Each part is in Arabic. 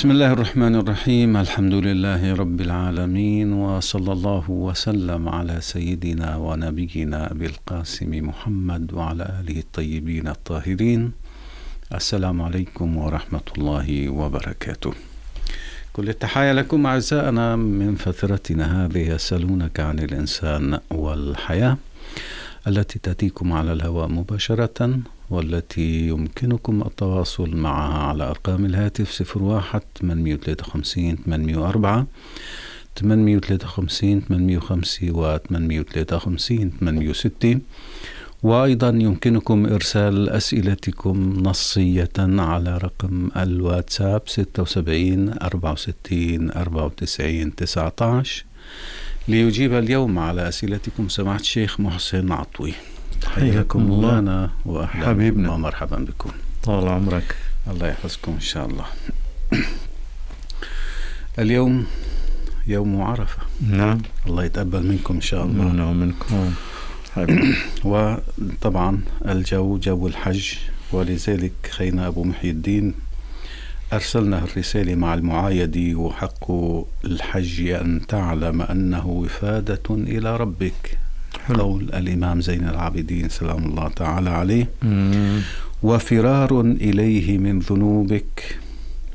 بسم الله الرحمن الرحيم. الحمد لله رب العالمين، وصلى الله وسلم على سيدنا ونبينا أبي القاسم محمد وعلى آله الطيبين الطاهرين. السلام عليكم ورحمة الله وبركاته. كل التحايا لكم أعزائنا من فترتنا هذه يسألونك عن الإنسان والحياة، التي تأتيكم على الهواء مباشرة، والتي يمكنكم التواصل معها على أرقام الهاتف 01 853 854 853 855 و 853 860، وأيضا يمكنكم إرسال أسئلتكم نصية على رقم الواتساب 76 64 94 19 ليجيب اليوم على أسئلتكم سماحة الشيخ محسن عطوي. حياكم الله وأهلا ومرحبا بكم. طال عمرك. الله يحفظكم إن شاء الله. اليوم يوم عرفة. نعم. الله يتقبل منكم إن شاء الله. نعم منكم. وطبعا الجو جو الحج، ولذلك خينا أبو محي الدين أرسلنا الرسالة مع المعايدة: وحق الحج أن تعلم أنه وفادة إلى ربك، قول الإمام زين العابدين سلام الله تعالى عليه، وفرار إليه من ذنوبك،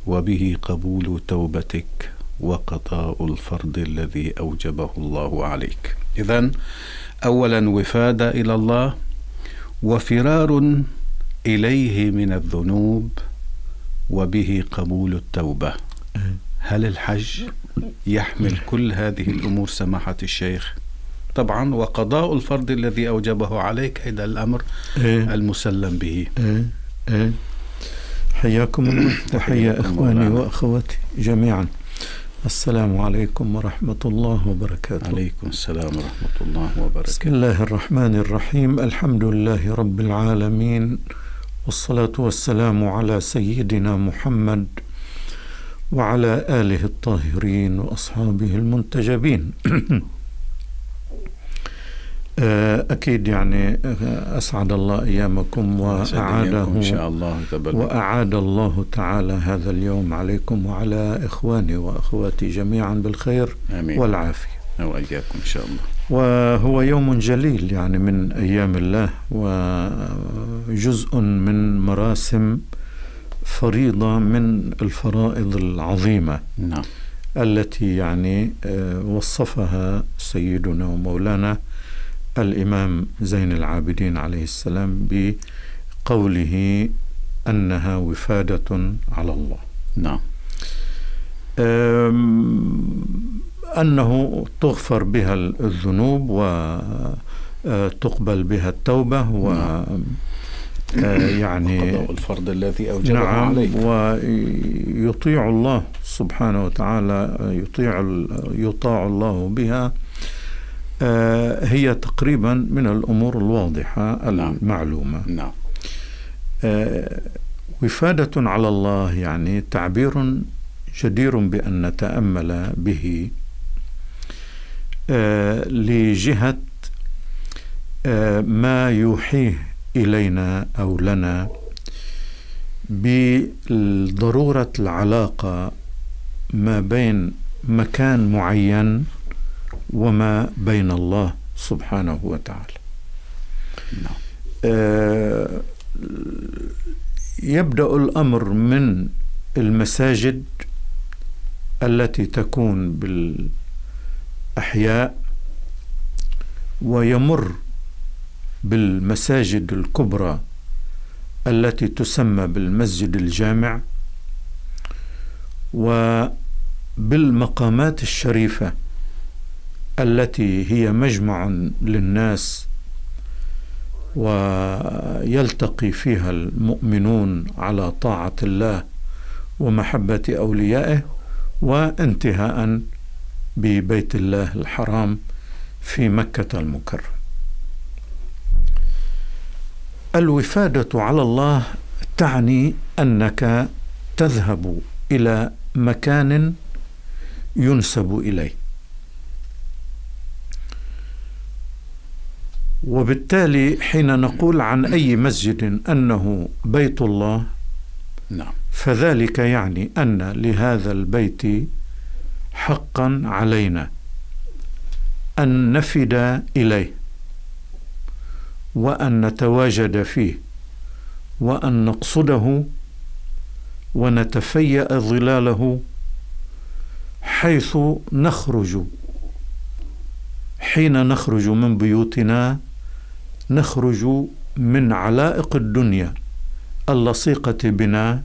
وبه قبول توبتك، وقضاء الفرض الذي أوجبه الله عليك. إذن أولا وفادة إلى الله، وفرار إليه من الذنوب، وبه قبول التوبة. هل الحج يحمل كل هذه الأمور سماحة الشيخ؟ طبعا. وقضاء الفرض الذي أوجبه عليك، هذا الأمر المسلم به. حياكم الله وحيا إخواني وأخواتي جميعا. السلام عليكم ورحمة الله وبركاته. عليكم السلام ورحمة الله وبركاته. بسم الله الرحمن الرحيم. الحمد لله رب العالمين، والصلاة والسلام على سيدنا محمد وعلى آله الطاهرين وأصحابه المنتجبين. أكيد يعني أسعد الله أيامكم وأعاده إن شاء الله، وأعاد الله تعالى هذا اليوم عليكم وعلى إخواني وأخواتي جميعا بالخير آمين والعافية وإياكم إن شاء الله. وهو يوم جليل يعني من أيام الله، وجزء من مراسم فريضة من الفرائض العظيمة. نعم. التي يعني وصفها سيدنا ومولانا الإمام زين العابدين عليه السلام بقوله أنها وفادة على الله. نعم. أنه تغفر بها الذنوب وتقبل بها التوبة، ويعني قضاء الفرض الذي أوجبه عليك، ويطيع الله سبحانه وتعالى، يطاع الله بها. هي تقريبا من الأمور الواضحة المعلومة. نعم. وفادة على الله يعني تعبير جدير بأن نتأمل به لجهة ما يوحيه إلينا أو لنا بضرورة العلاقة ما بين مكان معين وما بين الله سبحانه وتعالى. نعم. يبدأ الأمر من المساجد التي تكون بالأحياء، ويمر بالمساجد الكبرى التي تسمى بالمسجد الجامع، وبالمقامات الشريفة التي هي مجمع للناس ويلتقي فيها المؤمنون على طاعة الله ومحبة أوليائه، وانتهاء ببيت الله الحرام في مكة المكرمة. الوفادة على الله تعني أنك تذهب إلى مكان ينسب إليه، وبالتالي حين نقول عن أي مسجد أنه بيت الله نعم. فذلك يعني أن لهذا البيت حقا علينا أن نفد إليه وأن نتواجد فيه وأن نقصده ونتفيأ ظلاله حيث نخرج، حين نخرج من بيوتنا نخرج من علائق الدنيا اللصيقة بنا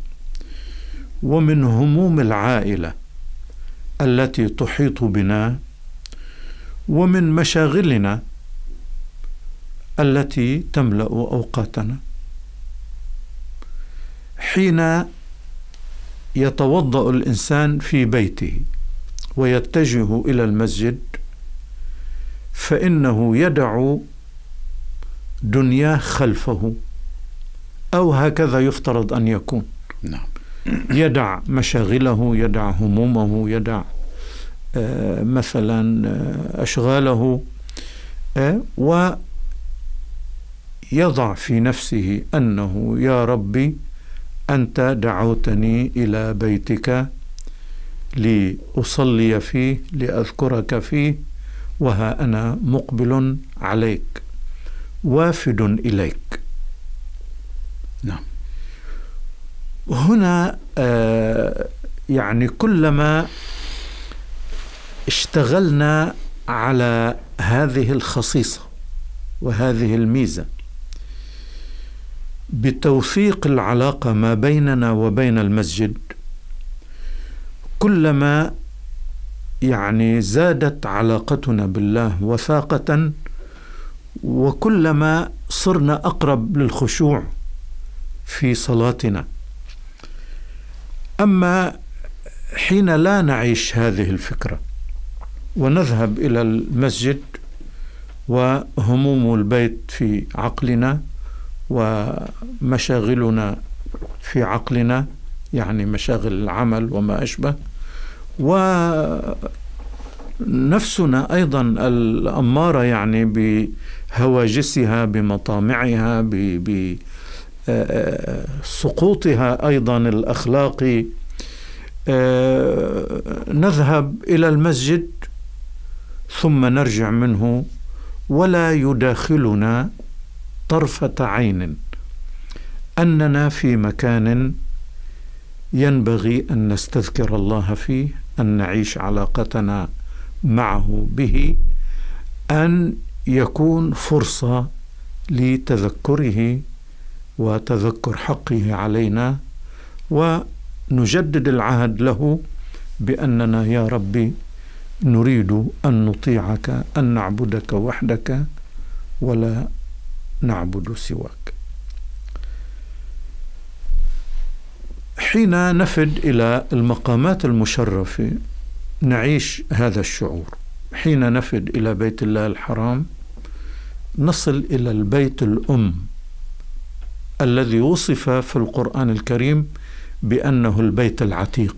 ومن هموم العائلة التي تحيط بنا ومن مشاغلنا التي تملأ أوقاتنا. حين يتوضأ الإنسان في بيته ويتجه إلى المسجد فإنه يدع دنياه خلفه، أو هكذا يفترض أن يكون. نعم. يدع مشاغله، يدع همومه، يدع مثلا أشغاله، ويضع في نفسه أنه يا ربي أنت دعوتني إلى بيتك لأصلي فيه لأذكرك فيه، وها أنا مقبل عليك وافد إليك. نعم. هنا يعني كلما اشتغلنا على هذه الخصيصة وهذه الميزة بتوثيق العلاقة ما بيننا وبين المسجد، كلما يعني زادت علاقتنا بالله وثاقة، وكلما صرنا أقرب للخشوع في صلاتنا. أما حين لا نعيش هذه الفكرة ونذهب إلى المسجد وهموم البيت في عقلنا ومشاغلنا في عقلنا، يعني مشاغل العمل وما أشبه، ونفسنا أيضا الأمارة يعني بهواجسها بمطامعها بسقوطها أيضا الأخلاقي، نذهب إلى المسجد ثم نرجع منه ولا يداخلنا طرفة عين أننا في مكان ينبغي أن نستذكر الله فيه، أن نعيش علاقتنا معه به، أن يكون فرصة لتذكره وتذكر حقه علينا، ونجدد العهد له بأننا يا ربي نريد أن نطيعك، أن نعبدك وحدك ولا نعبد سواك. حين نفد إلى المقامات المشرفة نعيش هذا الشعور. حين نفد إلى بيت الله الحرام نصل إلى البيت الأم الذي وصف في القرآن الكريم بأنه البيت العتيق.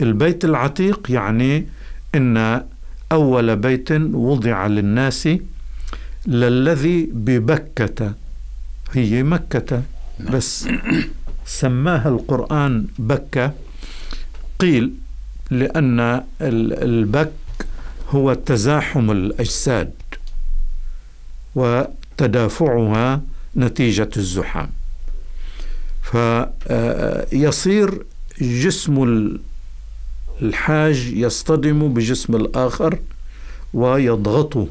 البيت العتيق يعني إن أول بيت وضع للناس للذي ببكة، هي مكة بس سماها القرآن بكة، قيل لأن البك هو تزاحم الأجساد وتدافعها نتيجة الزحام، فيصير جسم الحاج يصطدم بجسم الآخر ويضغطه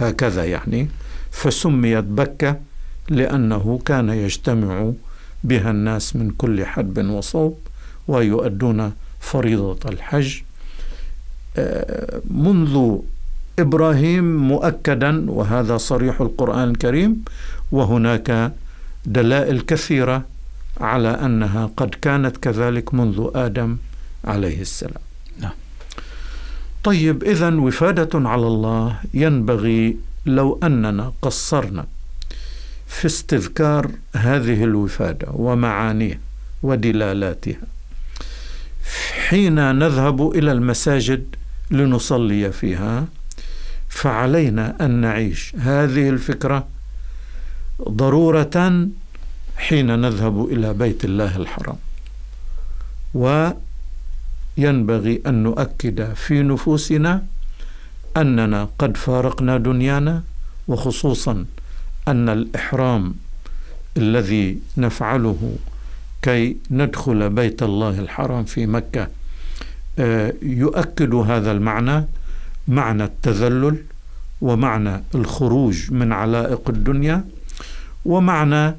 هكذا يعني، فسميت بكة لأنه كان يجتمع بها الناس من كل حدب وصوب ويؤدون فريضة الحج منذ إبراهيم مؤكدا، وهذا صريح القرآن الكريم، وهناك دلائل كثيرة على أنها قد كانت كذلك منذ آدم عليه السلام. نعم. طيب، إذن وفادة على الله، ينبغي لو أننا قصرنا في استذكار هذه الوفادة ومعانيها ودلالاتها حين نذهب إلى المساجد لنصلي فيها، فعلينا أن نعيش هذه الفكرة ضرورة حين نذهب إلى بيت الله الحرام. وينبغي أن نؤكد في نفوسنا أننا قد فارقنا دنيانا، وخصوصا أن الإحرام الذي نفعله كي ندخل بيت الله الحرام في مكة يؤكد هذا المعنى، معنى التذلل ومعنى الخروج من علائق الدنيا ومعنى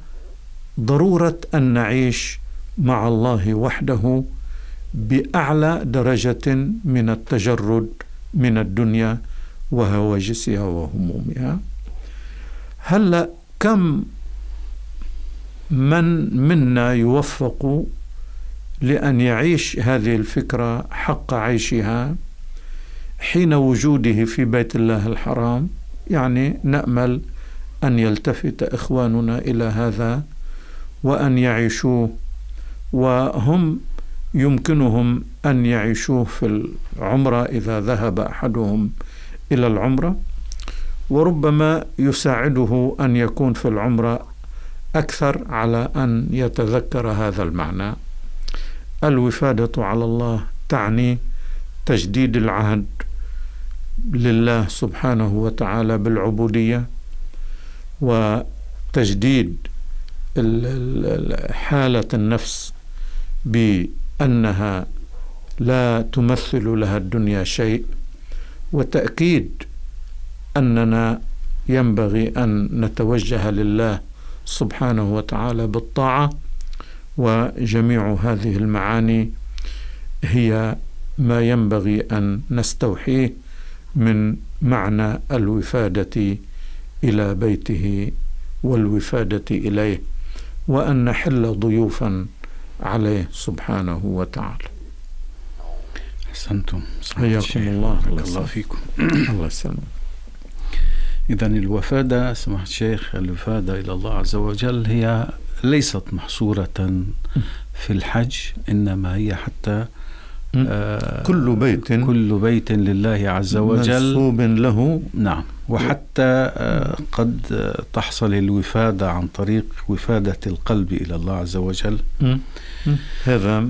ضرورة أن نعيش مع الله وحده بأعلى درجة من التجرد من الدنيا وهواجسها وهمومها. هلأ كم من منا يوفق لأن يعيش هذه الفكرة حق عيشها حين وجوده في بيت الله الحرام؟ يعني نأمل أن يلتفت إخواننا إلى هذا وأن يعيشوه، وهم يمكنهم أن يعيشوه في العمرة إذا ذهب أحدهم إلى العمرة، وربما يساعده أن يكون في العمرة أكثر على أن يتذكر هذا المعنى. الوفادة على الله تعني تجديد العهد لله سبحانه وتعالى بالعبودية، وتجديد حالة النفس بأنها لا تمثل لها الدنيا شيء، وتأكيد أننا ينبغي أن نتوجه لله سبحانه وتعالى بالطاعة. وجميع هذه المعاني هي ما ينبغي أن نستوحيه من معنى الوفادة إلى بيته والوفادة إليه، وأن نحل ضيوفا عليه سبحانه وتعالى. أحسنتم، حياكم الله، بارك الله فيكم. الله يسلمك. إذا الوفادة سماحة الشيخ، الوفادة إلى الله عز وجل هي ليست محصورة في الحج، إنما هي حتى كل بيت لله عز وجل منسوب له. نعم، وحتى قد تحصل الوفادة عن طريق وفادة القلب إلى الله عز وجل. هذا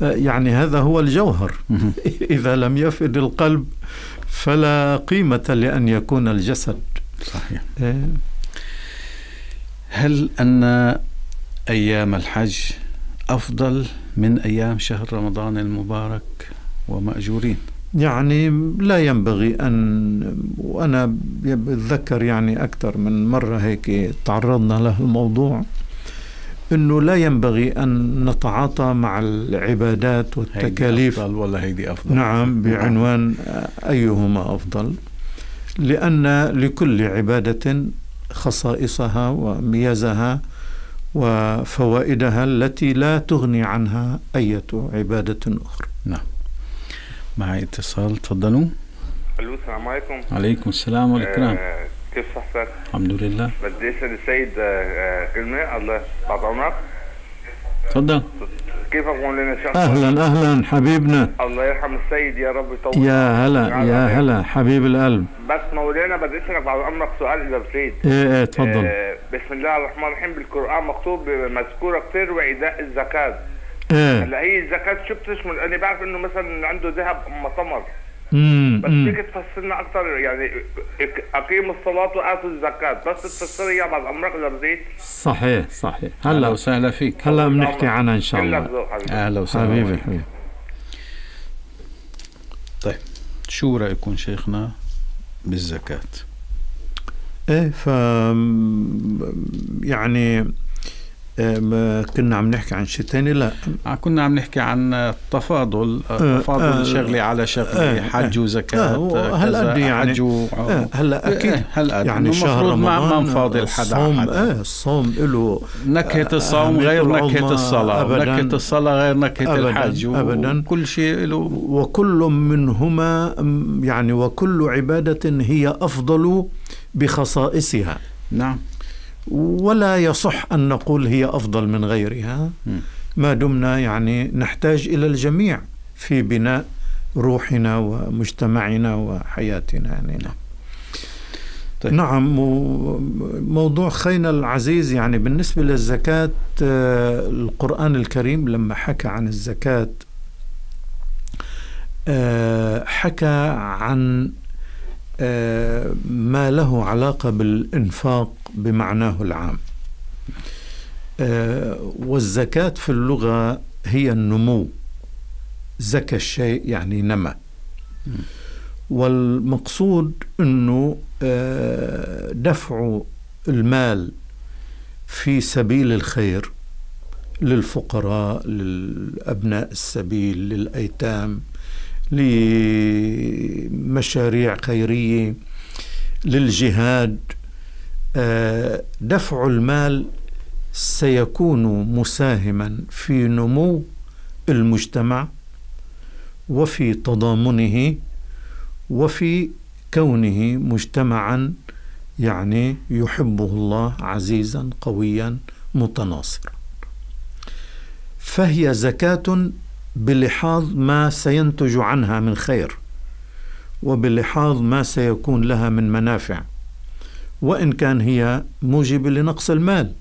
يعني هذا هو الجوهر. إذا لم يفد القلب فلا قيمة لأن يكون الجسد. صحيح. هل أن أيام الحج أفضل من أيام شهر رمضان المبارك ومأجورين؟ يعني لا ينبغي أن، وأنا بتذكر يعني أكثر من مرة هيك تعرضنا له الموضوع، أنه لا ينبغي أن نتعاطى مع العبادات والتكاليف هيدي أفضل ولا هيدي أفضل. نعم، بعنوان أيهما أفضل، لأن لكل عبادة خصائصها وميزها وفوائدها التي لا تغني عنها أي عبادة أخرى. نعم، مع اتصال، تفضلوا. ألو، السلام عليكم. عليكم السلام والإكرام. كيف صحتك؟ الحمد لله. بدي أسأل السيد كلمة، الله بعد عمرك. تفضل. كيف أقول لنا شخص؟ أهلا أهلا حبيبنا. الله يرحم السيد يا رب يطول. يا هلا يا هلا حبيب القلب. بس مولانا بدي أسألك بعد عمرك سؤال إذا بسيط. إيه تفضل. بسم الله الرحمن الرحيم، بالقرآن مكتوب مذكورة كثير وإيداء الزكاة. إيه. هلا هي الزكاة شو بتشمل؟ أنا بعرف إنه مثلا عنده ذهب أم تمر. بس فيك تفسرنا أكثر، يعني أقيموا الصلاة وآتوا الزكاة، بس تفسر لي بعد عمرك إذا بديت. صحيح صحيح. هلا وسهلا فيك. هلا بنحكي عنها إن شاء الله. أهلا وسهلا حبيبي. طيب، شو رأيكم شيخنا بالزكاة؟ إيه، ف يعني كنا عم نحكي عن شيء ثاني. لا، كنا عم نحكي عن التفاضل، تفاضل شغلي على شغلي، حج وزكاة كذا، حج هلا أكيد. هلا يعني شهر رمضان ما نفاضل حدا عن حدا. الصوم له نكهة، الصوم غير نكهة الصلاة، نكهة الصلاة غير نكهة الحج، أبدا. كل شيء له، وكل منهما يعني، وكل عبادة هي أفضل بخصائصها. نعم، ولا يصح أن نقول هي أفضل من غيرها ما دمنا يعني نحتاج إلى الجميع في بناء روحنا ومجتمعنا وحياتنا. يعني طيب. نعم، وموضوع خينا العزيز يعني بالنسبة للزكاة، القرآن الكريم لما حكى عن الزكاة حكى عن ما له علاقة بالإنفاق بمعناه العام. والزكاة في اللغة هي النمو، زكى الشيء يعني نمى، والمقصود أنه دفع المال في سبيل الخير للفقراء، للأبناء السبيل، للأيتام، لمشاريع خيرية، للجهاد. دفع المال سيكون مساهما في نمو المجتمع وفي تضامنه وفي كونه مجتمعا يعني يحبه الله عزيزا قويا متناصرا. فهي زكاة بلحاظ ما سينتج عنها من خير، وبلحاظ ما سيكون لها من منافع، وإن كان هي موجب لنقص المال.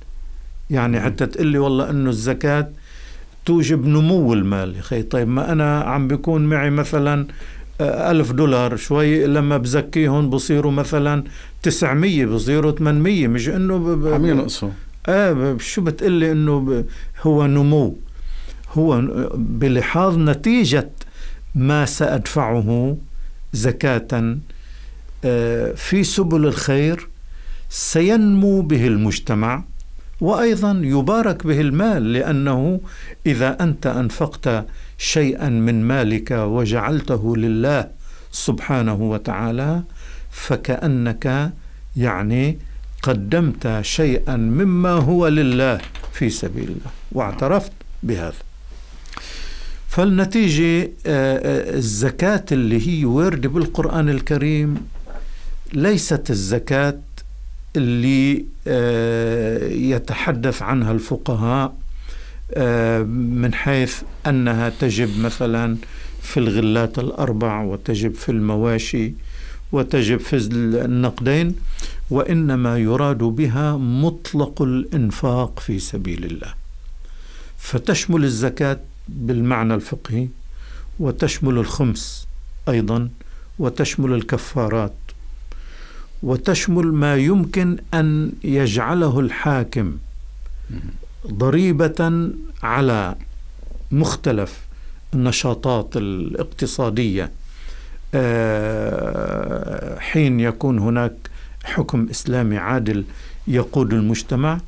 يعني حتى تقلي والله أنه الزكاة توجب نمو المال، أخي طيب ما أنا عم بيكون معي مثلا $1000، شوي لما بزكيهم بصيروا مثلا 900، بصيروا 800، مش انه عم ينقصوا. شو بتقلي انه هو نمو؟ هو بلحاظ نتيجة ما سأدفعه زكاة في سبل الخير سينمو به المجتمع، وأيضا يبارك به المال، لأنه إذا أنت أنفقت شيئا من مالك وجعلته لله سبحانه وتعالى فكأنك يعني قدمت شيئا مما هو لله في سبيل الله واعترفت بهذا. فالنتيجة الزكاة اللي هي وارد بالقرآن الكريم ليست الزكاة اللي يتحدث عنها الفقهاء من حيث أنها تجب مثلا في الغلات الأربع، وتجب في المواشي، وتجب في النقدين، وإنما يراد بها مطلق الإنفاق في سبيل الله، فتشمل الزكاة بالمعنى الفقهي، وتشمل الخمس أيضا، وتشمل الكفارات، وتشمل ما يمكن أن يجعله الحاكم ضريبة على مختلف النشاطات الاقتصادية حين يكون هناك حكم إسلامي عادل يقود المجتمع.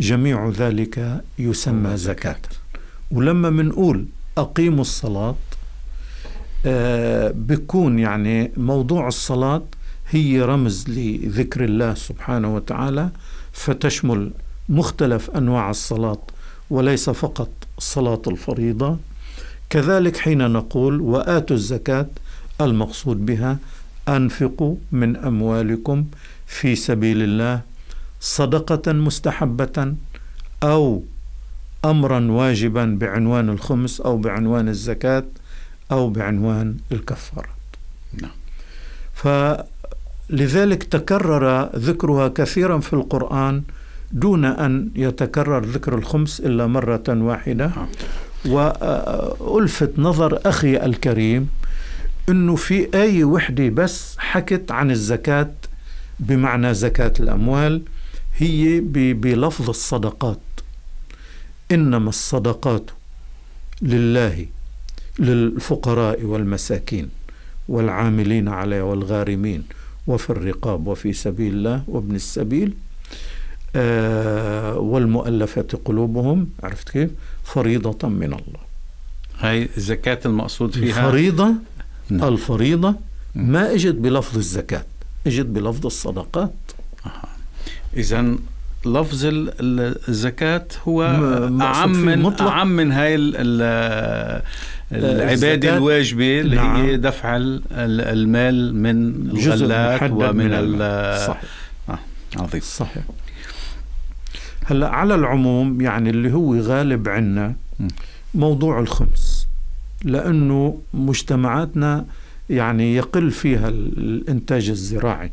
جميع ذلك يسمى زكاة. ولما منقول أقيموا الصلاة بيكون يعني موضوع الصلاة هي رمز لذكر الله سبحانه وتعالى، فتشمل مختلف أنواع الصلاة وليس فقط صلاة الفريضة. كذلك حين نقول وآتوا الزكاة المقصود بها أنفقوا من أموالكم في سبيل الله صدقة مستحبة أو أمرا واجبا بعنوان الخمس أو بعنوان الزكاة أو بعنوان الكفارات. نعم. لذلك تكرر ذكرها كثيرا في القرآن دون أن يتكرر ذكر الخمس إلا مرة واحدة. وألفت نظر أخي الكريم أنه في أي وحدة بس حكت عن الزكاة بمعنى زكاة الأموال هي بلفظ الصدقات، إنما الصدقات لله للفقراء والمساكين والعاملين عليه والغارمين وفي الرقاب وفي سبيل الله وابن السبيل والمؤلفة قلوبهم، عرفت كيف؟ فريضة من الله. هاي الزكاة المقصود فيها الفريضة. نعم. الفريضة ما اجت بلفظ الزكاة، اجت بلفظ الصدقات. إذن لفظ الزكاة هو أعم من هاي العبادة الواجبة اللي نعم. هي دفع المال من الغلات ومن صحيح. عظيم. صحيح. هلا على العموم يعني اللي هو غالب عنا موضوع الخمس، لأنه مجتمعاتنا يعني يقل فيها الإنتاج الزراعي،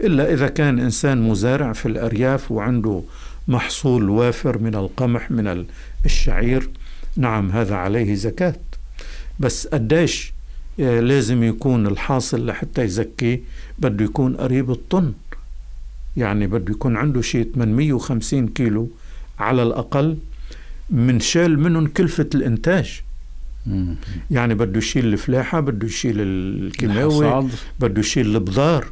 إلا إذا كان إنسان مزارع في الأرياف وعنده محصول وافر من القمح من الشعير، نعم هذا عليه زكاة، بس قديش لازم يكون الحاصل لحتى يزكيه؟ بده يكون قريب الطن، يعني بده يكون عنده شيء 850 كيلو على الأقل من شال منهم كلفة الإنتاج. يعني بده يشيل الفلاحة، بده يشيل الكيماوي، بده يشيل البذار،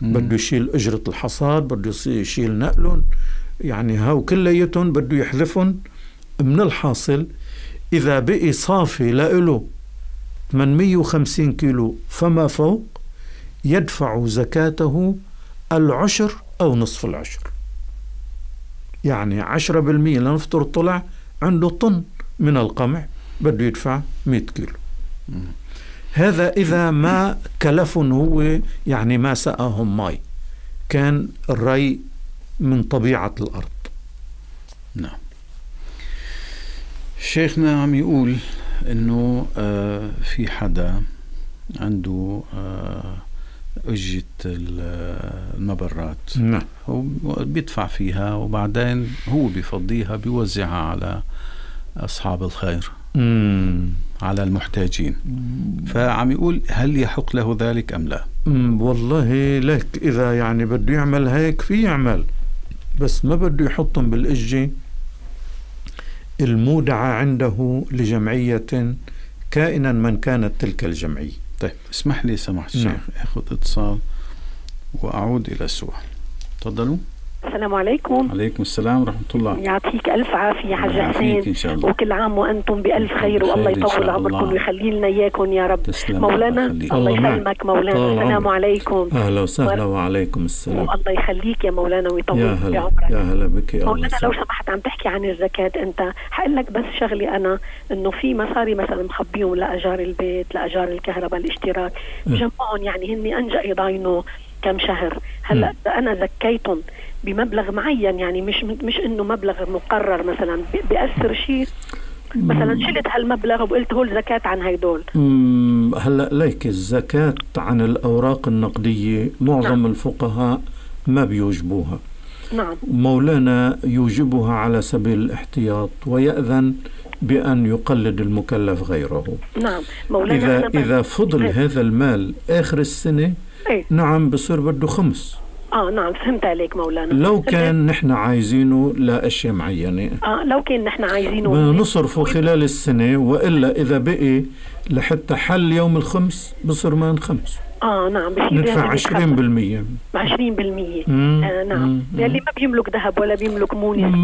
بده يشيل أجرة الحصاد، بده يشيل نقلهم، يعني هاو كليتهم بده يحذفهم من الحاصل. إذا بقي صافي لإله 850 كيلو فما فوق يدفع زكاته العشر أو نصف العشر، يعني 10% لنفطر طلع عنده طن من القمح بده يدفع 100 كيلو. هذا إذا ما كلفهم هو، يعني ما سقاهم ماء، كان الري من طبيعة الأرض. نعم. شيخنا عم يقول إنه في حدا عنده أجة المبرات، نعم، هو بيدفع فيها وبعدين هو بيفضيها بيوزعها على أصحاب الخير، على المحتاجين. فعم يقول هل يحق له ذلك أم لا؟ والله لك إذا يعني بده يعمل هيك في يعمل، بس ما بده يحطهم بالأجة المودعة عنده لجمعية كائنا من كانت تلك الجمعية. طيب اسمح لي سماحة الشيخ، نعم، اخذ اتصال واعود الى السؤال. تفضلوا. السلام عليكم. عليكم السلام ورحمة الله. يعطيك ألف عافية حاج حسين، وكل عام وأنتم بألف خير، والله يطول عمركم ويخلي لنا إياكم يا رب. مولانا الله يسلمك مولانا، السلام عليكم. أهلا وسهلا وعليكم السلام. الله يخليك يا مولانا ويطول في عمرك. يا هلا بك يا مولانا. لو سمحت عم تحكي عن الزكاة أنت، حقول لك بس شغلي أنا، إنه في مصاري مثلا مخبيهم لأجار البيت، لأجار الكهرباء، الاشتراك، بجمعهم يعني هني أنجأ يضاينوا كم شهر. هلا أنا زكيتهم بمبلغ معين، يعني مش انه مبلغ مقرر مثلا، بيأثر شيء مثلا شلت هالمبلغ وقلت هول زكاة عن هيدول. هلا ليك الزكاة عن الأوراق النقدية معظم نعم. الفقهاء ما بيوجبوها. نعم. مولانا يوجبها على سبيل الاحتياط ويأذن بأن يقلد المكلف غيره. نعم مولانا. إذا فضل هذا المال آخر السنة ايه؟ نعم بصير بده خمس. نعم فهمت عليك مولانا. لو كان نحن عايزينه لأشياء معينة، لو كان نحن عايزينه نصرفه خلال السنة، وإلا إذا بقي لحتى حل يوم الخمس بصير ما نخمس. نعم ندفع 20%. 20%. نعم. يلي ما بيملك ذهب ولا بيملك مونيس،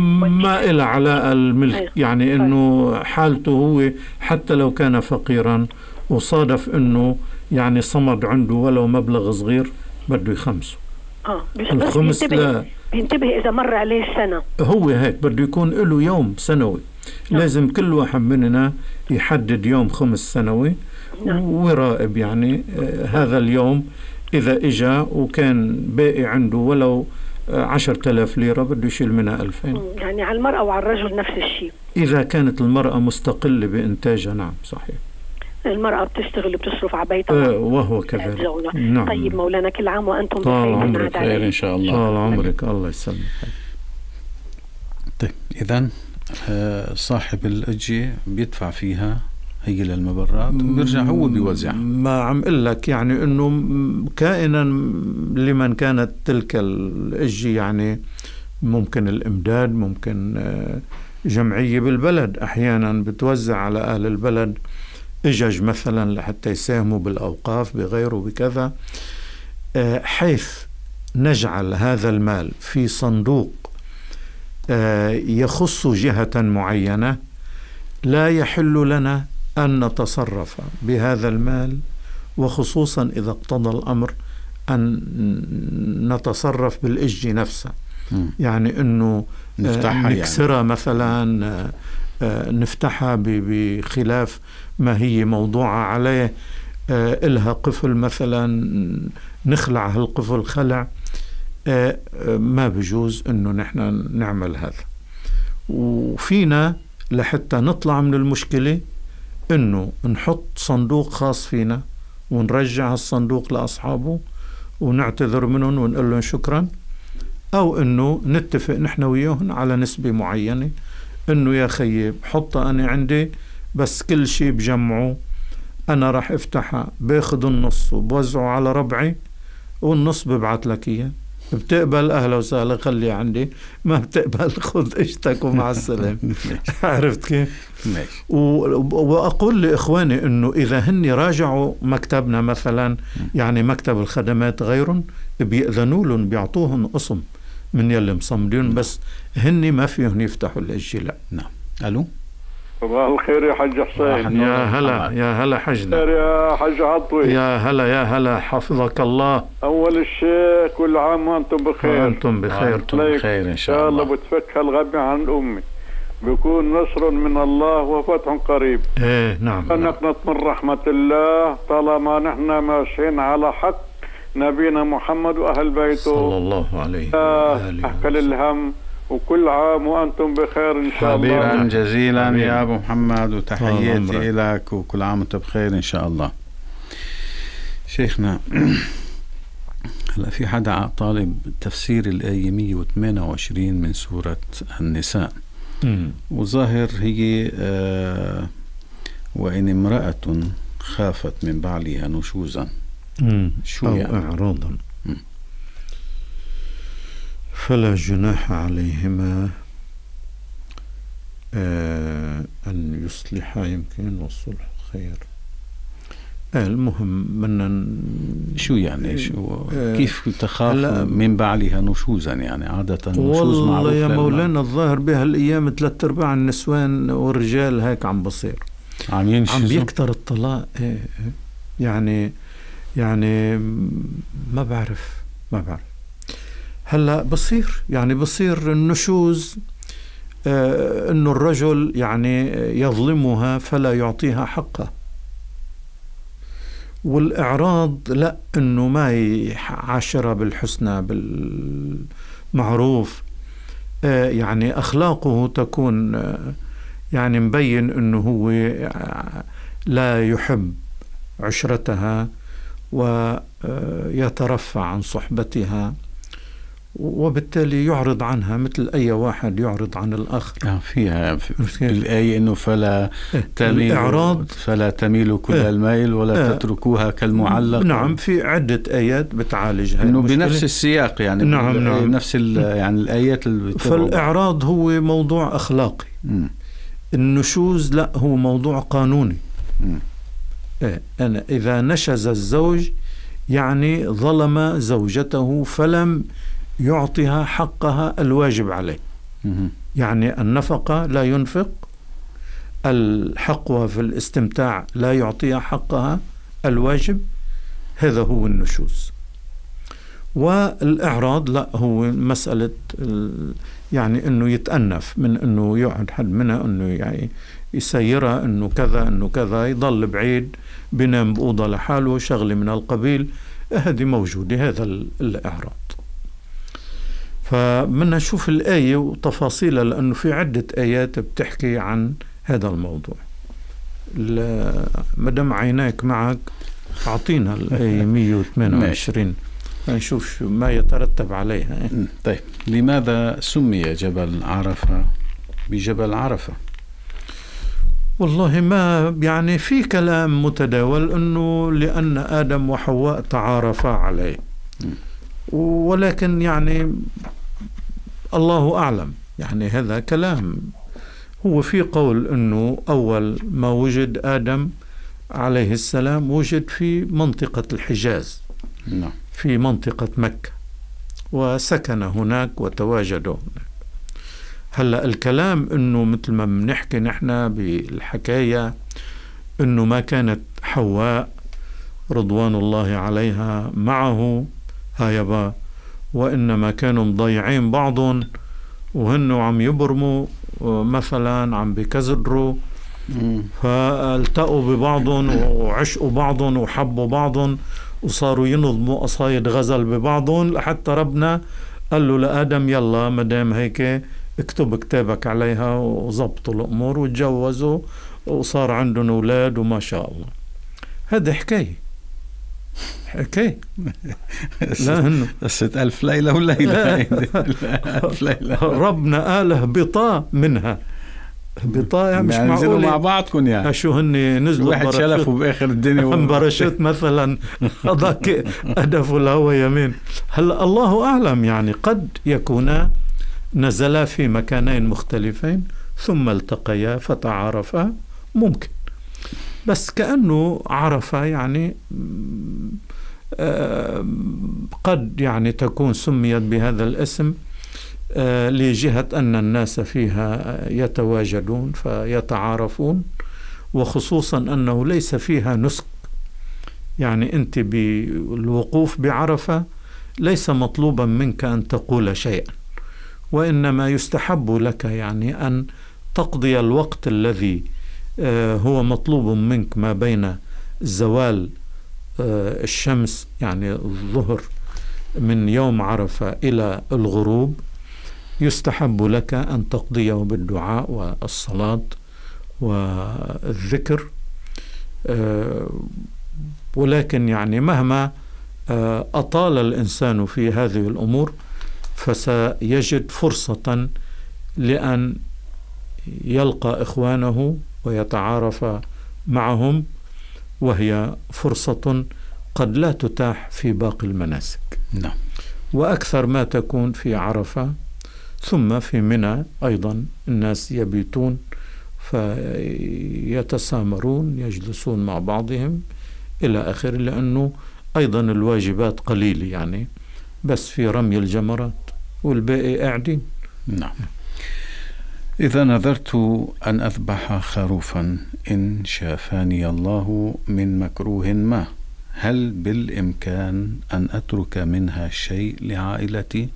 ما إلها علاقة الملك، يعني إنه حالته هو حتى لو كان فقيرا وصادف إنه يعني صمد عنده ولو مبلغ صغير بده يخمسه. الخمس لا بينتبه إذا مر عليه سنة، هو هيك بده يكون له يوم سنوي. نعم. لازم كل واحد مننا يحدد يوم خمس سنوي. نعم. ويراقب يعني هذا اليوم، إذا إجا وكان باقي عنده ولو 10,000 ليرة بده يشيل منها 2000. يعني على المرأة وعلى الرجل نفس الشيء، إذا كانت المرأة مستقلة بإنتاجها. نعم صحيح، المرأة بتشتغل وبتصرف على بيتها وهو كذلك. نعم. طيب مولانا كل عام وأنتم بخير. طال عمرك خير إن شاء الله. طال عمرك الله يسلمك. طيب إذا صاحب الأجية بيدفع فيها هي للمبرات وبيرجع هو بيوزعها. ما عم أقول لك يعني إنه كائنا لمن كانت تلك الأجية، يعني ممكن الإمداد، ممكن جمعية بالبلد أحيانا بتوزع على أهل البلد إجج مثلا لحتى يساهموا بالأوقاف بغيره بكذا، حيث نجعل هذا المال في صندوق يخص جهة معينة، لا يحل لنا أن نتصرف بهذا المال، وخصوصا إذا اقتضى الأمر أن نتصرف بالإج نفسها، يعني أنه نكسرها يعني. مثلا نفتحها بخلاف ما هي موضوعة عليه، إلها قفل مثلا نخلع هالقفل خلع، ما بجوز إنه نحن نعمل هذا. وفينا لحتى نطلع من المشكلة إنه نحط صندوق خاص فينا ونرجع هالصندوق لأصحابه، ونعتذر منهم ونقول لهم شكرا، أو أنه نتفق نحن وياهم على نسبة معينة أنه يا خيي حطها أنا عندي، بس كل شيء بجمعه أنا راح أفتحها، باخذ النص وبوزعه على ربعي، والنص ببعت لك إياه، بتقبل أهلا وسهلا خلي عندي، ما بتقبل خذ إشتك ومع السلامة. عرفت كيف؟ ماشي. وأقول لإخواني أنه إذا هن راجعوا مكتبنا مثلا، يعني مكتب الخدمات غيرهم، بيأذنوا لهم بيعطوهم قسم من يلي مصمدين، بس هن ما فيهم يفتحوا الأجلاء. نعم. ألو؟ صباح الخير يا حج حسين. يا هلا يا هلا حجنا. يا حج عطوي. يا هلا يا هلا، حفظك الله. أول شيء كل عام وأنتم بخير. وأنتم بخير. أنتم بخير إن شاء الله. إن شاء الله بتفك هالغبة عن أمي. بيكون نصر من الله وفتح قريب. إيه نعم. نقنط من رحمة الله طالما نحن ماشيين على حق نبينا محمد وأهل بيته. صلى الله عليه وآله. أحكل الهم. وكل عام وأنتم بخير إن شاء الله. شكرا جزيلا يا أبو محمد، وتحياتي لك، وكل عام وأنت بخير إن شاء الله. شيخنا هلا في حدا طالب تفسير الآية 128 من سورة النساء، وظاهر هي وإن امرأة خافت من بعلها نشوزا شو أو يعني إعراضا فلا جناح عليهما أن يصلحا، يمكن والصلح خير. المهم بدنا شو يعني شو كيف تخاف من بعلها نشوزا، يعني عادة نشوز معروف والله يا مولانا. الظاهر بهالايام 3/4 النسوان والرجال هيك عم بصير، عم بيكتر الطلاق. يعني ما بعرف هلا بصير، يعني بصير النشوز انه الرجل يعني يظلمها فلا يعطيها حقها، والاعراض لا، انه ما يعاشرها بالحسنى بالمعروف، يعني اخلاقه تكون يعني مبين انه هو لا يحب عشرتها ويترفع عن صحبتها، وبالتالي يعرض عنها مثل أي واحد يعرض عن الآخر. فيها في الآية أنه فلا تميل الإعراض، فلا تميل كل الميل ولا تتركوها كالمعلق. نعم، في عدة آيات بتعالج هذا أنه بنفس السياق، يعني نعم. نفس يعني الآيات اللي فالإعراض هو موضوع أخلاقي، النشوز لا، هو موضوع قانوني. أنا إذا نشز الزوج يعني ظلم زوجته فلم يعطيها حقها الواجب عليه. يعني النفقة لا ينفق، الحق في الاستمتاع لا يعطيها حقها الواجب، هذا هو النشوز. والإعراض لا، هو مسألة يعني أنه يتأنف من أنه يقعد حد منها، أنه يعني يسيرها أنه كذا يضل بعيد، بنام بأوضة لحاله، شغل من القبيل، هذه موجودة، هذا الإعراض. فمنا نشوف الآية وتفاصيلها، لأنه في عدة آيات بتحكي عن هذا الموضوع. مدام عيناك معك أعطينا الآية 128 نشوف شو ما يترتب عليها. طيب، لماذا سمي جبل عرفة بجبل عرفة؟ والله ما يعني في كلام متداول أنه لأن آدم وحواء تعارفا عليه، ولكن يعني الله أعلم، يعني هذا كلام. هو في قول أنه أول ما وجد آدم عليه السلام وجد في منطقة الحجاز، في منطقة مكة، وسكن هناك وتواجد هناك. هلأ الكلام أنه مثل ما بنحكي نحن بالحكاية أنه ما كانت حواء رضوان الله عليها معه هايبا، وإنما كانوا مضيعين بعضهم وهنوا عم يبرموا مثلا، عم بيكزدروا، فالتقوا ببعضهم وعشقوا بعضهم وحبوا بعضهم، وصاروا ينظموا قصايد غزل ببعضهم، لحتى ربنا قال له لآدم يلا مدام هيك اكتب كتابك عليها، وظبطوا الأمور وتجوزوا وصار عندهم أولاد وما شاء الله. هذا حكاية اوكي. لا هن 6000 ليله وليله. 1000 ليله. ربنا اله بطا منها. بطا يعني مش معقول مع بعضكم يعني. شو هن نزلوا واحد شلفوا باخر الدنيا باراشوت مثلا هذاك هدفوا الهوا يمين. هلا الله اعلم يعني قد يكونا نزلا في مكانين مختلفين ثم التقيا فتعارفا ممكن. بس كأنه عرفة يعني قد يعني تكون سميت بهذا الاسم لجهة أن الناس فيها يتواجدون فيتعارفون، وخصوصا أنه ليس فيها نسك. يعني أنت بالوقوف بعرفة ليس مطلوبا منك أن تقول شيئا، وإنما يستحب لك يعني أن تقضي الوقت الذي هو مطلوب منك ما بين زوال الشمس يعني الظهر من يوم عرفة إلى الغروب، يستحب لك أن تقضيه بالدعاء والصلاة والذكر. ولكن يعني مهما أطال الإنسان في هذه الأمور فسيجد فرصة لأن يلقى إخوانه ويتعارف معهم، وهي فرصة قد لا تتاح في باقي المناسك. نعم. وأكثر ما تكون في عرفة، ثم في منى أيضا الناس يبيتون فيتسامرون يجلسون مع بعضهم إلى آخره، لأنه أيضا الواجبات قليلة يعني، بس في رمي الجمرات والباقي قاعدين. نعم. إذا نذرت أن أذبح خروفا إن شافاني الله من مكروه ما، هل بالإمكان أن أترك منها شيء لعائلتي؟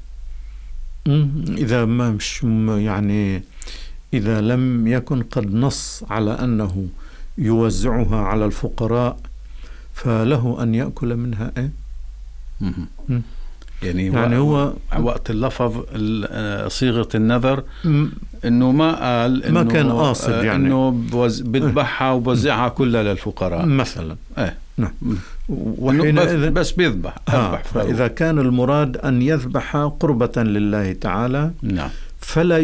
إذا ما مش يعني إذا لم يكن قد نص على أنه يوزعها على الفقراء فله أن يأكل منها. إيه؟ يعني هو وقت اللفظ صيغة النذر انه ما قال انه ما كان قاصد يعني انه بذبحها وبوزعها كلها للفقراء مثلا. ايه نعم. بس بيذبح فاذا كان المراد ان يذبحها قربة لله تعالى، نعم، فلا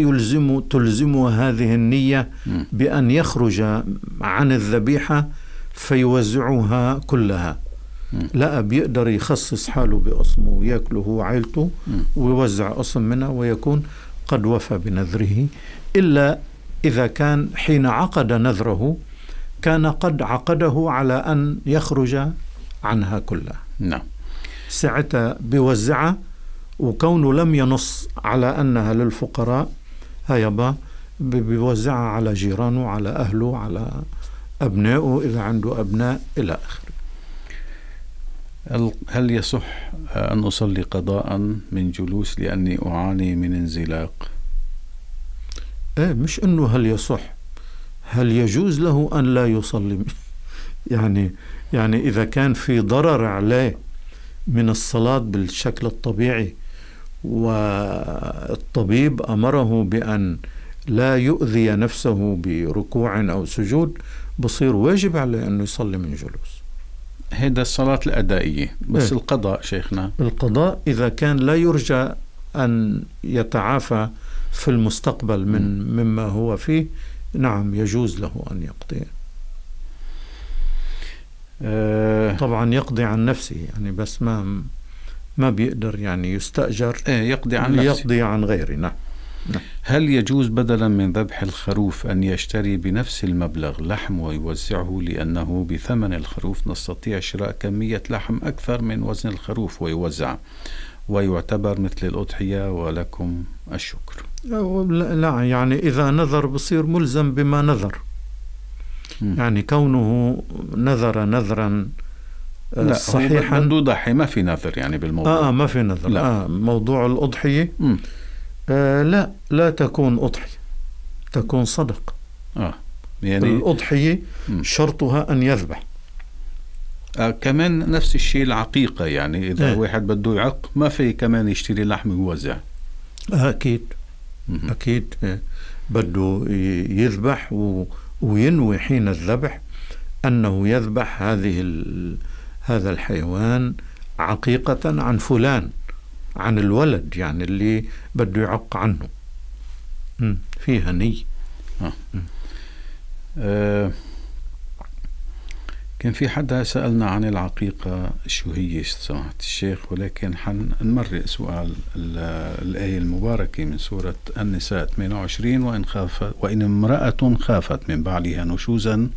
تلزمه هذه النية بان يخرج عن الذبيحة فيوزعها كلها. لا، بيقدر يخصص حاله بقسمه وياكله هو عائلته ويوزع قسم منها ويكون قد وفى بنذره، إلا إذا كان حين عقد نذره كان قد عقده على أن يخرج عنها كلها. نعم. ساعتها بيوزعها، وكونه لم ينص على أنها للفقراء هيبقى بيوزعها على جيرانه، على أهله، على أبنائه إذا عنده أبناء إلى آخره. هل يصح أن أصلي قضاء من جلوس لأني أعاني من انزلاق؟ إيه، مش إنه هل يصح، هل يجوز له أن لا يصلي. يعني إذا كان في ضرر عليه من الصلاة بالشكل الطبيعي والطبيب أمره بأن لا يؤذي نفسه بركوع أو سجود، بصير واجب عليه أنه يصلي من جلوس. هيدا الصلاة الأدائية بس. إيه؟ القضاء شيخنا، القضاء إذا كان لا يرجى أن يتعافى في المستقبل من مما هو فيه، نعم يجوز له أن يقضي. طبعا يقضي عن نفسه يعني، بس ما بيقدر يعني يستأجر. إيه، يقضي عن نفسه، يقضي عن غيره. نعم. هل يجوز بدلا من ذبح الخروف أن يشتري بنفس المبلغ لحم ويوزعه، لأنه بثمن الخروف نستطيع شراء كمية لحم أكثر من وزن الخروف ويوزع ويعتبر مثل الأضحية ولكم الشكر؟ لا يعني إذا نذر بصير ملزم بما نذر. يعني كونه نذر نذرا صحيحا، لا أضحي ما في نذر يعني بالموضوع. ما في نذر. لا. موضوع الأضحية لا تكون أضحية، تكون صدق. يعني الأضحية شرطها أن يذبح. كمان نفس الشيء العقيقة، يعني إذا واحد بده يعق ما في كمان يشتري لحم ويوزع. أكيد. أكيد بده يذبح وينوي حين الذبح أنه يذبح هذا الحيوان عقيقة عن فلان، عن الولد يعني اللي بده يعق عنه. فيها نية. كان في حدا سألنا عن العقيقة شو هي سماحة الشيخ، ولكن حنمرق سؤال الآية المباركة من سورة النساء 28: وإن امرأة خافت من بعلها نشوزا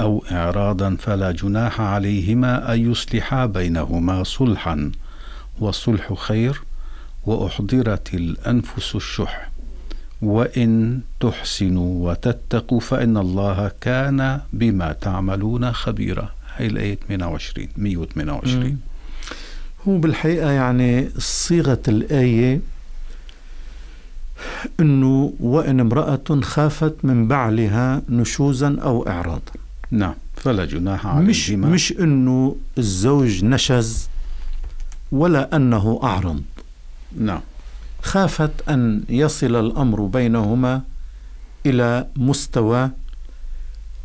أو إعراضا فلا جناح عليهما أن يصلحا بينهما صلحا والصلح خير وأحضرت الأنفس الشح وإن تحسنوا وتتقوا فإن الله كان بما تعملون خبيرا. هي الآية 128. هو بالحقيقة يعني صيغة الآية أنه وإن امرأة خافت من بعلها نشوزا أو إعراضا، نعم، فلا جناح عليهما. مش أنه الزوج نشز ولا أنه أعرض، نعم، خافت أن يصل الأمر بينهما إلى مستوى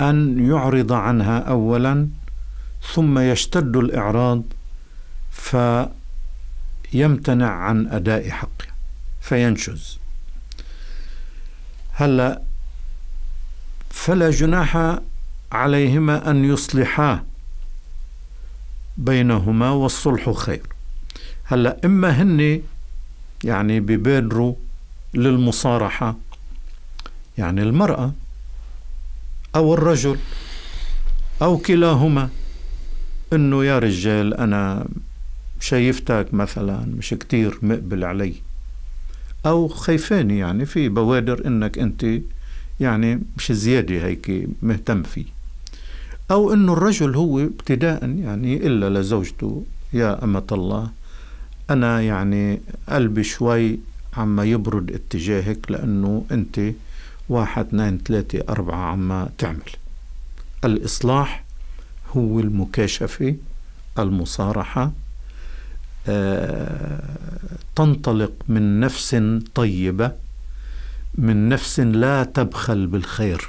أن يعرض عنها أولا ثم يشتد الإعراض فيمتنع عن أداء حقه فينشز. هلا فلا جناح عليهما أن يصلحا بينهما والصلح خير. هلا إما هن يعني ببادروا للمصارحة، يعني المرأة أو الرجل أو كلاهما، إنه يا رجال أنا شايفتك مثلا مش كتير مقبل علي، أو خيفاني يعني في بوادر إنك أنت يعني مش زيادة هيك مهتم فيه، أو إنه الرجل هو ابتداء يعني إلا لزوجته: يا أمة الله أنا يعني قلبي شوي عم يبرد اتجاهك لأنه أنت 1 2 3 4 عم تعمل. الإصلاح هو المكاشفة، المصارحة تنطلق من نفس طيبة، من نفس لا تبخل بالخير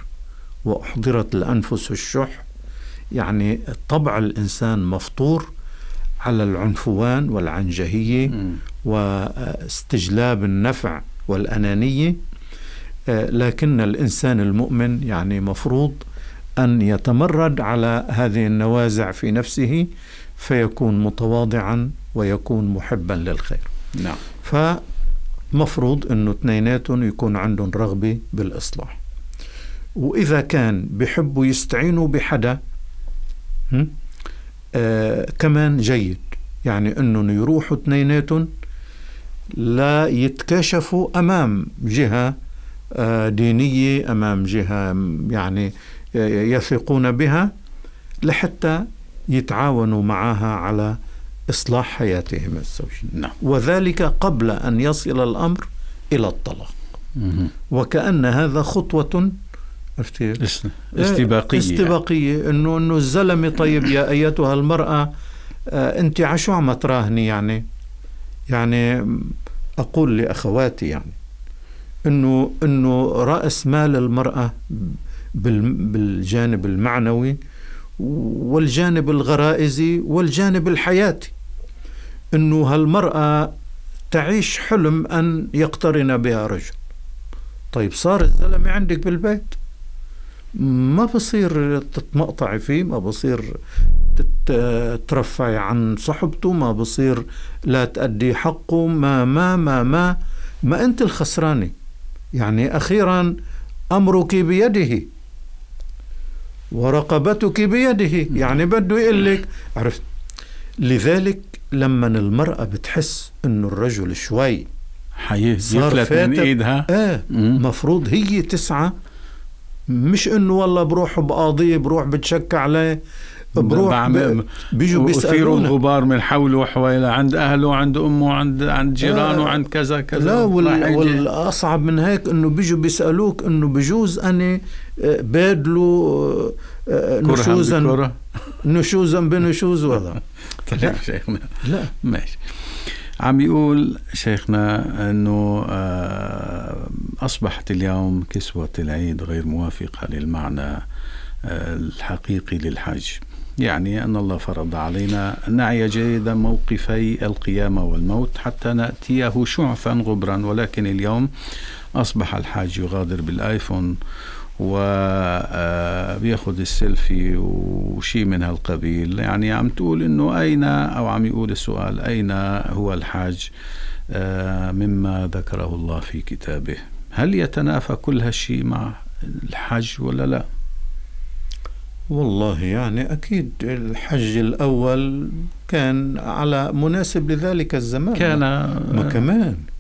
وأحضرت الأنفس الشح. يعني طبع الإنسان مفطور على العنفوان والعنجهية واستجلاب النفع والأنانية، لكن الإنسان المؤمن يعني مفروض أن يتمرد على هذه النوازع في نفسه فيكون متواضعا ويكون محبا للخير. نعم. فمفروض أنه اثنيناتهم يكون عندهم رغبة بالإصلاح، وإذا كان بحبوا يستعينوا بحدا كمان جيد، يعني أنهم يروحوا اثنيناتهم لا يتكاشفوا أمام جهة دينية، أمام جهة يعني يثقون بها، لحتى يتعاونوا معها على إصلاح حياتهم الزوجية، وذلك قبل أن يصل الأمر إلى الطلاق. وكأن هذا خطوة استباقية يعني. انه الزلمه: طيب يا ايتها المراه انت عشو عم تراهني؟ يعني اقول لاخواتي يعني انه راس مال المراه بالجانب المعنوي والجانب الغرائزي والجانب الحياتي، انه هالمراه تعيش حلم ان يقترن بها رجل. طيب صار الزلمه عندك بالبيت، ما بصير تتمقطعي فيه، ما بصير تترفعي عن صحبته، ما بصير لا تأدي حقه، ما ما ما ما ما أنت الخسرانة، يعني أخيرا أمرك بيده ورقبتك بيده، يعني بده يقلك عرفت. لذلك لما المرأة بتحس إنه الرجل شوي يفلت من إيدها، مفروض هي تسعى، مش انه والله بروح بقاضيه، بروح بتشكى عليه، بروح بيجوا بيسألونه، وفيروا الغبار من حوله وحواليه، عند اهله وعند امه وعند جيرانه وعند كذا كذا. لا، والاصعب من هيك انه بيجوا بيسألوك انه بجوز اني بادلوا نشوزا بنشوز ولا طيب شيخنا. لا ماشي. عم يقول شيخنا أنه أصبحت اليوم كسوة العيد غير موافقة للمعنى الحقيقي للحج، يعني أن الله فرض علينا أن نعي جيدا موقفي القيامة والموت حتى نأتيه شعفا غبرا. ولكن اليوم أصبح الحاج يغادر بالآيفون وبياخد السيلفي وشي من هالقبيل، يعني عم تقول انه اين، او عم يقول السؤال اين هو الحاج مما ذكره الله في كتابه؟ هل يتنافى كل هالشي مع الحج ولا لا؟ والله يعني اكيد الحج الاول كان على مناسب لذلك الزمان، كان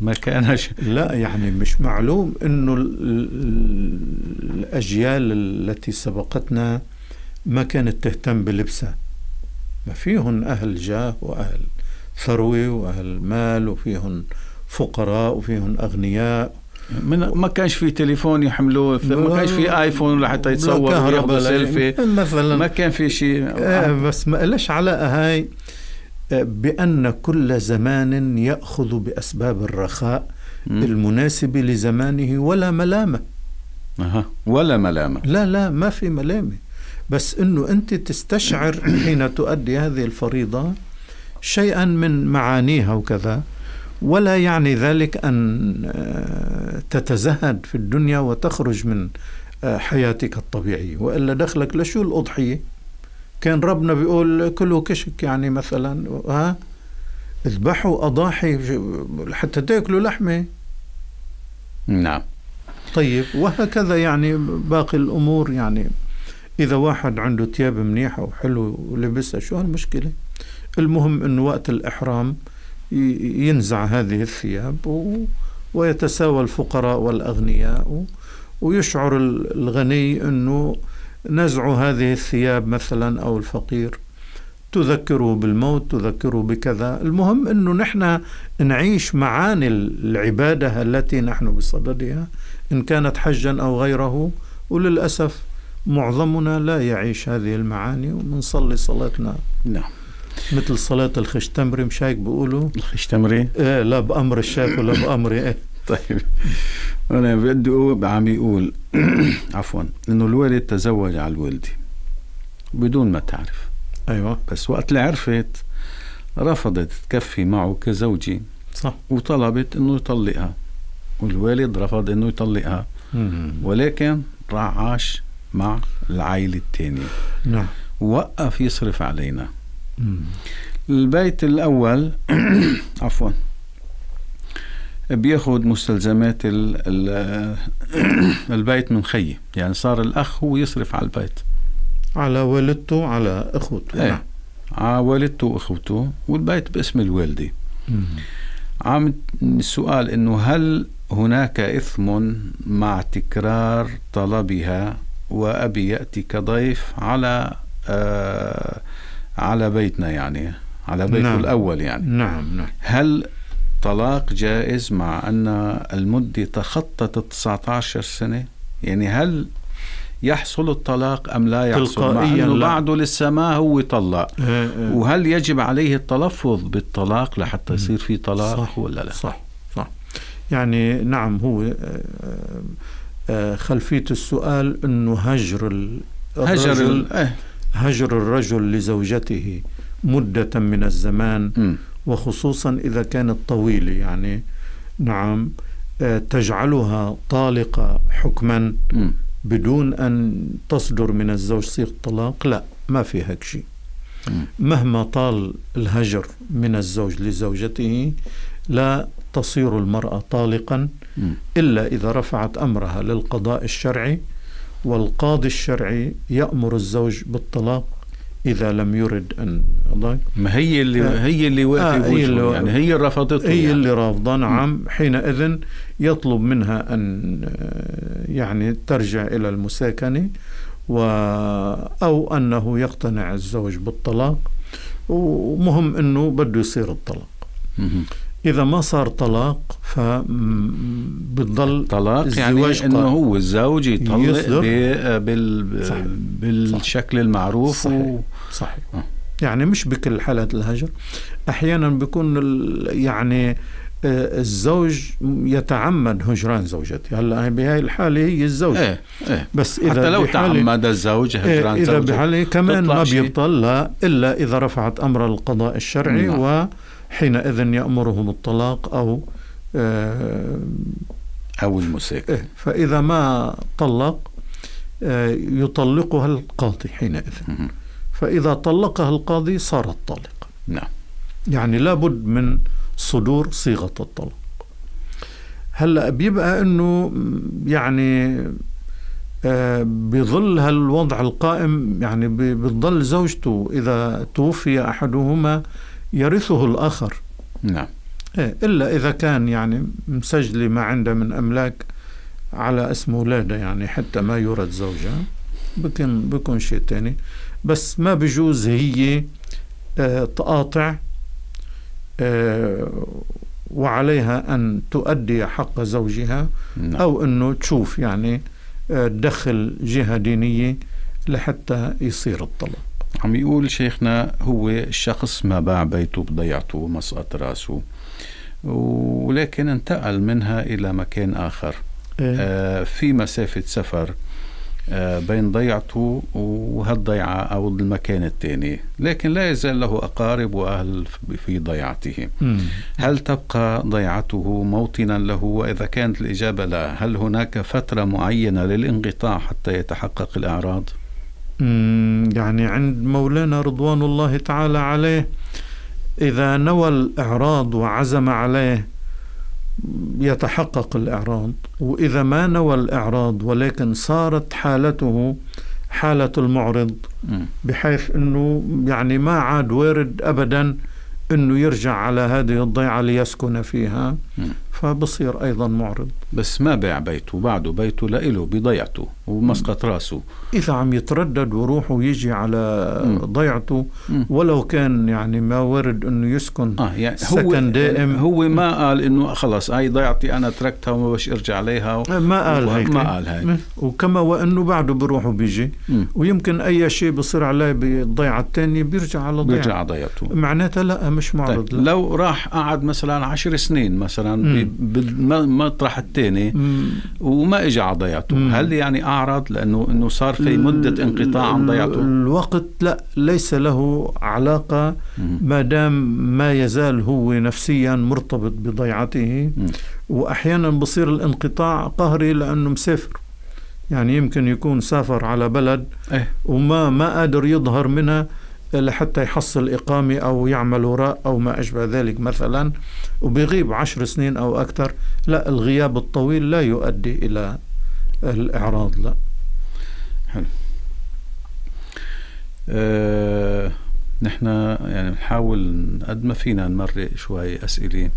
ما كانش لا، يعني مش معلوم انه الاجيال التي سبقتنا ما كانت تهتم بلبسها، ما فيهن اهل جاه واهل ثروه واهل مال، وفيهن فقراء وفيهن اغنياء، ما كانش في تليفون يحملوه، ما كانش في آيفون لحتى يتصور وياخذ سيلفي مثلا، ما كان في شيء. بس ما ليش علاقة هاي بأن كل زمان يأخذ بأسباب الرخاء المناسبة لزمانه، ولا ملامة. ولا ملامة، لا ما في ملامة، بس إنه أنت تستشعر حين تؤدي هذه الفريضة شيئا من معانيها وكذا، ولا يعني ذلك أن تتزهد في الدنيا وتخرج من حياتك الطبيعية، وإلا دخلك لشو الأضحية؟ كان ربنا بيقول كلوا كشك، يعني مثلا اذبحوا أضاحي حتى تأكلوا لحمة. نعم. طيب، وهكذا يعني باقي الأمور، يعني إذا واحد عنده ثياب منيحة وحلو ولبسها شو هالمشكلة؟ المهم أنه وقت الإحرام ينزع هذه الثياب ويتساوى الفقراء والأغنياء، ويشعر الغني أنه نزع هذه الثياب مثلا أو الفقير تذكره بالموت، تذكره بكذا. المهم أنه نحن نعيش معاني العبادة التي نحن بصددها، إن كانت حجا أو غيره، وللأسف معظمنا لا يعيش هذه المعاني ومنصلي صلاتنا. نعم، مثل صلاة الخشتمري، مش هيك بيقولوا الخشتمري؟ ايه، لا بأمر الشيخ ولا بأمري. ايه طيب، أنا بدي عم يقول عفوا إنه الوالد تزوج على الوالدة بدون ما تعرف. أيوة، بس وقت اللي عرفت رفضت تكفي معه كزوجي، صح، وطلبت إنه يطلقها، والوالد رفض إنه يطلقها، ولكن راح عاش مع العائلة الثانية. نعم. وقف يصرف علينا. البيت الأول عفوا بياخد مستلزمات البيت من خيه، يعني صار الأخ هو يصرف على البيت، على والدته، على أخوته. ايه، على والدته وأخوته، والبيت باسم الوالدة. عم السؤال إنه هل هناك إثم مع تكرار طلبها وأبي يأتي كضيف على بيتنا، يعني على بيته؟ نعم. الأول يعني. نعم. هل طلاق جائز مع أن المدة تخطت 19 سنة؟ يعني هل يحصل الطلاق أم لا يحصل، مع أنه بعده لسه ما هو طلق؟ وهل يجب عليه التلفظ بالطلاق لحتى يصير في طلاق، صح ولا لا؟ صح. يعني نعم، هو خلفية السؤال أنه هجر الرجل لزوجته مدة من الزمان، وخصوصا إذا كانت طويلة، يعني نعم تجعلها طالقة حكما بدون أن تصدر من الزوج صيغة طلاق، لا، ما في هيك شيء. مهما طال الهجر من الزوج لزوجته لا تصير المرأة طالقا إلا إذا رفعت أمرها للقضاء الشرعي، والقاضي الشرعي يأمر الزوج بالطلاق إذا لم يرد أن يضايق. ما هي اللي يعني هي اللي رفضته، هي اللي رافضة. نعم. حينئذ يطلب منها أن يعني ترجع إلى المساكنة، أو أنه يقتنع الزوج بالطلاق، ومهم أنه بده يصير الطلاق. إذا ما صار طلاق فبتضل طلاق، يعني إنه هو الزوج يطلق بالشكل المعروف. صحيح. يعني مش بكل حالات الهجر، أحيانا بيكون يعني الزوج يتعمد هجران زوجته. هلا بهاي الحاله هي الزوجه. بس اذا حتى لو تعمد الزوج هجران زوجته، اذا بحاله كمان ما بيطلق الا اذا رفعت امر القضاء الشرعي، وحينئذ يأمرهم الطلاق او المساكنه. فاذا ما طلق يطلقها القاضي حينئذ. فاذا طلقها القاضي صارت طالقه. نعم. يعني لابد من صدور صيغة الطلاق. هلأ بيبقى أنه يعني بظل هالوضع القائم، يعني بتظل زوجته إذا توفي أحدهما يرثه الآخر. نعم. إلا إذا كان يعني مسجل ما عنده من أملاك على اسم أولاده، يعني حتى ما يورث زوجها بكون شيء تاني. بس ما بجوز هي تقاطع وعليها أن تؤدي حق زوجها. نعم. أو أنه تشوف يعني تدخل جهة دينية لحتى يصير الطلاق. عم يقول شيخنا هو الشخص ما باع بيته بضيعته مسقط راسه، ولكن انتقل منها إلى مكان آخر. في مسافة سفر بين ضيعته وهالضيعة أو المكان الثاني، لكن لا يزال له أقارب وأهل في ضيعته. هل تبقى ضيعته موطنا له؟ وإذا كانت الإجابة لا، هل هناك فترة معينة للانقطاع حتى يتحقق الأعراض؟ يعني عند مولانا رضوان الله تعالى عليه، إذا نوى الإعراض وعزم عليه يتحقق الإعراض، وإذا ما نوى الإعراض ولكن صارت حالته حالة المعرض بحيث أنه يعني ما عاد وارد أبدا أنه يرجع على هذه الضيعة ليسكن فيها، فبصير أيضا معرض. بس ما باع بيته، بعده بيته لإله بضيعته ومسقط راسه. إذا عم يتردد وروحه ويجي على ضيعته، ولو كان يعني ما ورد أنه يسكن يعني سكن دائم. هو ما قال أنه خلص هاي ضيعتي أنا تركتها وما باش أرجع عليها، ما قال هيك. وكما وأنه بعده بروحه وبيجي، ويمكن أي شيء بصير عليه بالضيعة الثانية بيرجع على ضيعته. معناتها لا، مش معرض. طيب. لو راح قعد مثلا 10 سنين مثلا مطرح الثاني وما اجى على ضيعته، هل يعني اعرض لانه صار في مده انقطاع عن ضيعته؟ الوقت لا، ليس له علاقه ما دام ما يزال هو نفسيا مرتبط بضيعته. واحيانا بصير الانقطاع قهري لانه مسافر، يعني يمكن يكون سافر على بلد وما قادر يظهر منها لحتى يحصل إقامة أو يعمل وراء أو ما أشبه ذلك مثلا، وبيغيب 10 سنين أو أكثر. لا، الغياب الطويل لا يؤدي إلى الإعراض. لا. حلو. نحن يعني نحاول قد ما فينا نمرق شوي أسئلة.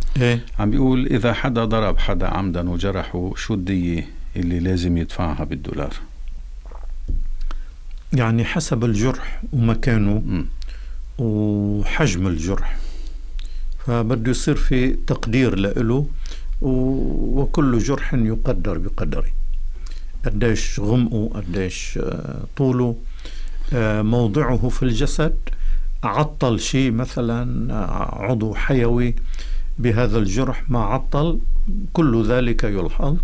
عم بيقول إذا حدا ضرب حدا عمدا وجرحه، شو الدية اللي لازم يدفعها بالدولار؟ يعني حسب الجرح ومكانه وحجم الجرح، فبده يصير في تقدير لإله، وكل جرح يقدر بقدره، قديش غمقه، قديش طوله، موضعه في الجسد، عطل شيء مثلا عضو حيوي بهذا الجرح ما عطل، كل ذلك يلحظ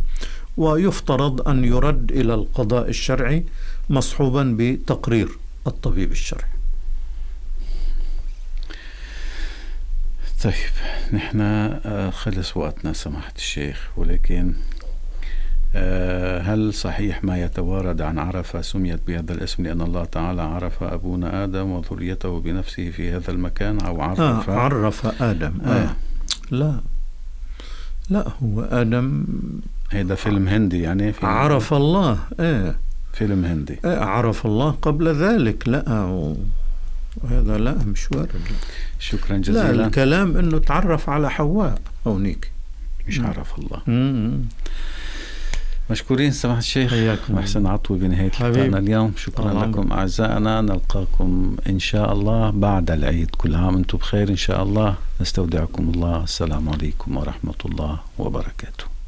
ويفترض أن يرد إلى القضاء الشرعي مصحوبا بتقرير الطبيب الشرعي. طيب، نحن خلص وقتنا سماحة الشيخ، ولكن هل صحيح ما يتوارد عن عرفة سميت بهذا الاسم لأن الله تعالى عرف أبونا آدم وذريته بنفسه في هذا المكان، أو عرف آدم؟ لا، هو آدم هيدا فيلم هندي يعني. عرف الله. فيلم هندي. عرف الله قبل ذلك. لا، هذا لا، مش وارد. شكرا جزيلا. لا، الكلام انه تعرف على حواء هونيك، مش عرف الله. مشكورين سماحة الشيخ محسن عطوي بنهاية لقائنا اليوم. شكرا لكم أعزائنا، نلقاكم إن شاء الله بعد العيد. كل عام أنتم بخير إن شاء الله، نستودعكم الله، السلام عليكم ورحمة الله وبركاته.